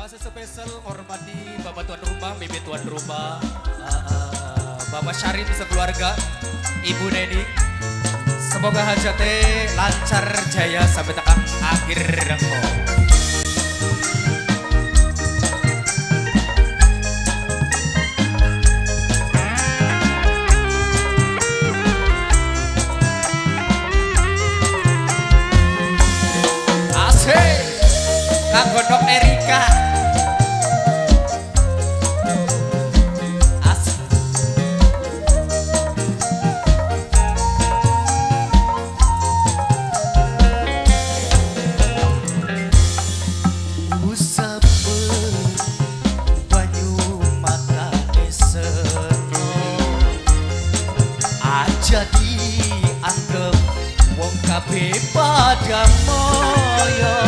Masa spesial hormati Bapak Tuan Rumah, Bibi Tuan Rumah, Bapak Syarif sekeluarga, Ibu Neni. Semoga hajatnya lancar jaya sampai tengah akhir rengko. Godok Erika As. Usap banyu mata eseno aja dianggep wong kabeh padha moyo.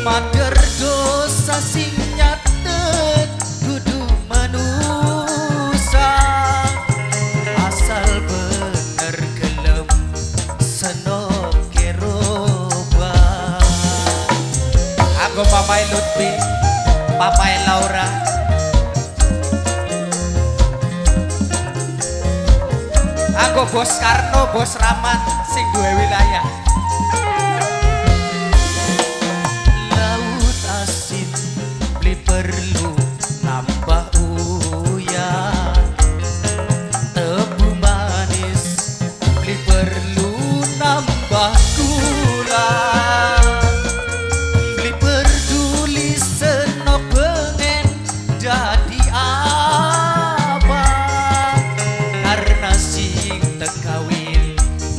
Mader dosa sing nyatet kudu manusa, asal bener gelem seno keroba. Aku papai Lutfi, papai Laura, aku bos Karno, bos Rahmat sing duwe wilayah. Perlu tambah uya, tebu manis beli perlu nambah gula, beli peduli seno pengen jadi apa, karena sing tekawin masa depan seno, karena sing tekawin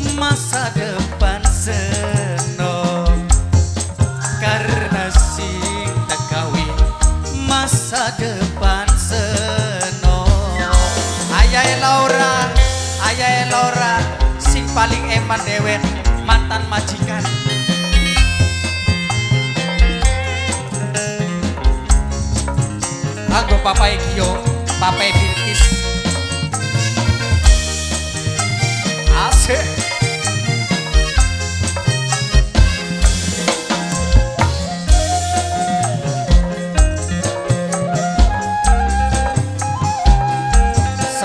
masa depan seno. Ayahe Laura sing paling eman dewek mantan majikan. Anggo papai Kiyo, papai Birkis. Asik.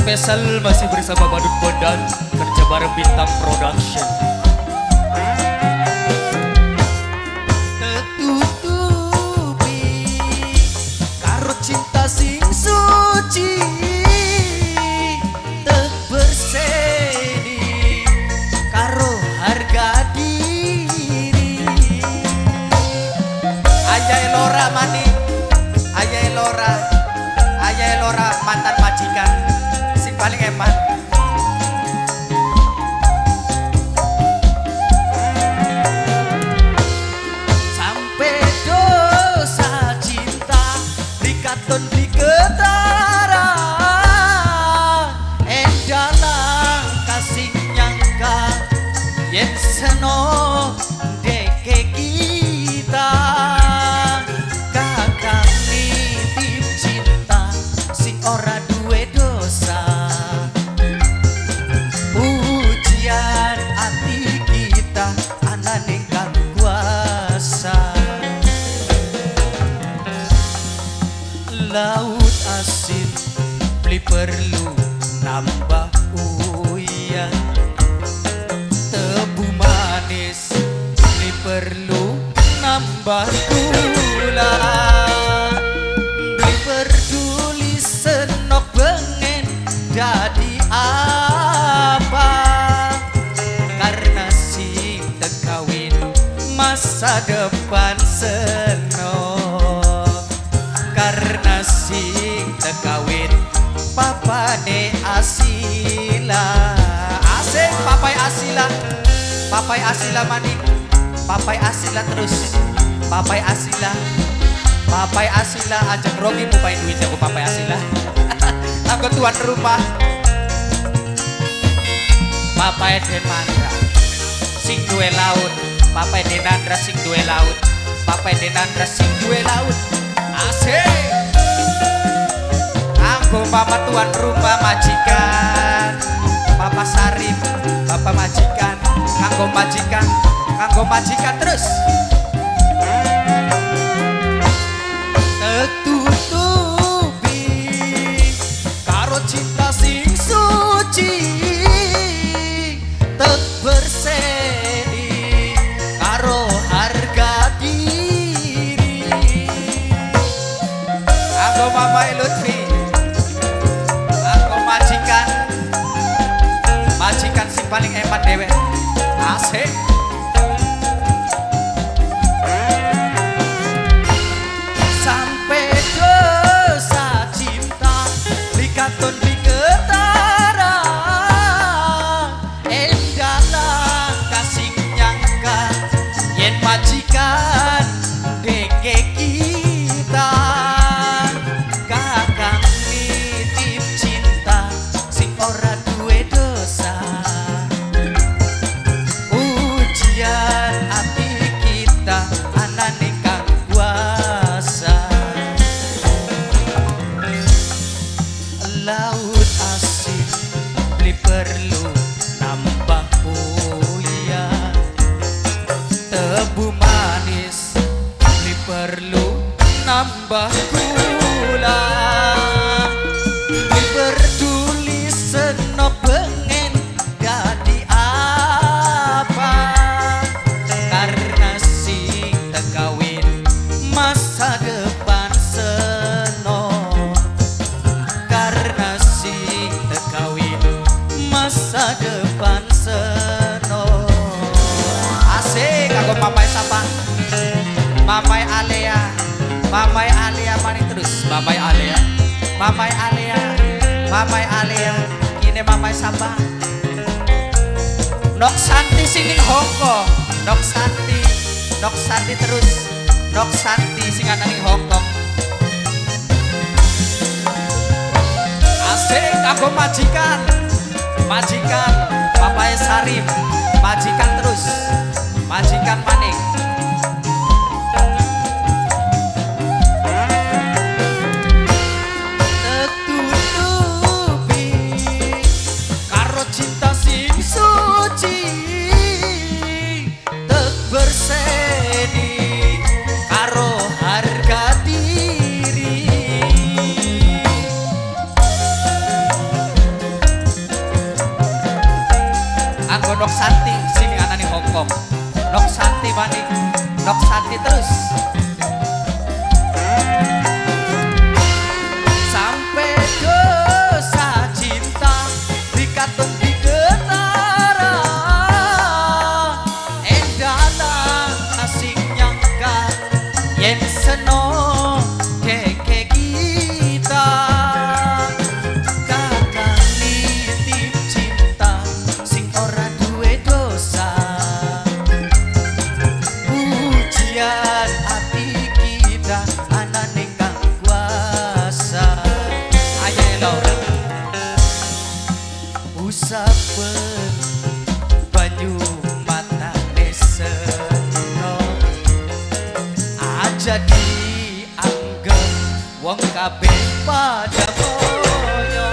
Spesial masih bersama Badut Bondan, kerja bareng Bintang Production. Tertutupi karo cinta sing suci, teh berseni karo harga diri. Ayahe Laura mani, ayahe Laura mantan majikan paling hemat. Sampai dosa cinta dikaton diketara, endalang kasih nyangka yen seno deke kita kakak nitip cinta sing ora duwe dosa. Laut asin beli perlu nambah uya, tebu manis beli perlu nambah gula, beli peduli senok bengen jadi apa, karena sing tekawin masa depan seno, karena sing tekawin papane Asila. Asik papai Asila, papai Asila manik, papai Asila terus, papai Asila, papai Asila ajak Robi mupain duit aku papai Asila. Aku tuan rumah papai Denandra sing duwe laut, papai Denandra sing duwe laut, papai Denandra sing duwe laut. Asik. Anggo papa tuan rumah majikan, papa Sarif, papa majikan, anggo majikan, anggo majikan terus. Mamai Lutfi, aku majikan sing paling hebat dewek. Asik. Sampai dosa cinta dikatun di ketarang, endalah kasih nyangka yen majikan deke kita kakang nitip cinta sing ora duwe dosa. Ujian hati kita anane kang kuasa. Laut asin beli perlu nambah uya, tebu manis perlu nambah gula, berduli seno pengen jadi apa, karena sing tekawin masa depan seno, karena sing tekawin masa depan seno. Asik, aku mamai sapa. Mamai Alea mari terus, Mamai Alea, ini Mamai Sabah. Nok Santi singing Hongkong, Nok Santi terus, Nok Santi singan nanging Hongkong. Asik, aku majikan, Papai Sarif, majikan terus, majikan manik. Nok Santi sini anane Hongkong. Nok Santi maning, Nok Santi terus. Sampai dosa cinta dikatun di ketara, endalah asing nyangka yen seno keke kita. Usapet banyu mata neseno aja dianggep wong kabeh pada moyo,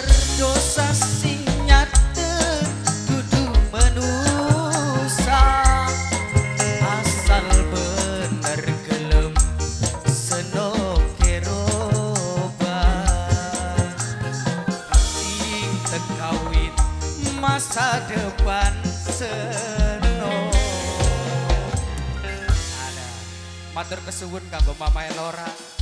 terdosa sing nyata kudu menusa, asal bener gelem seno masa depan seno. Ada matur kesuwun kanggo Mamae Lora.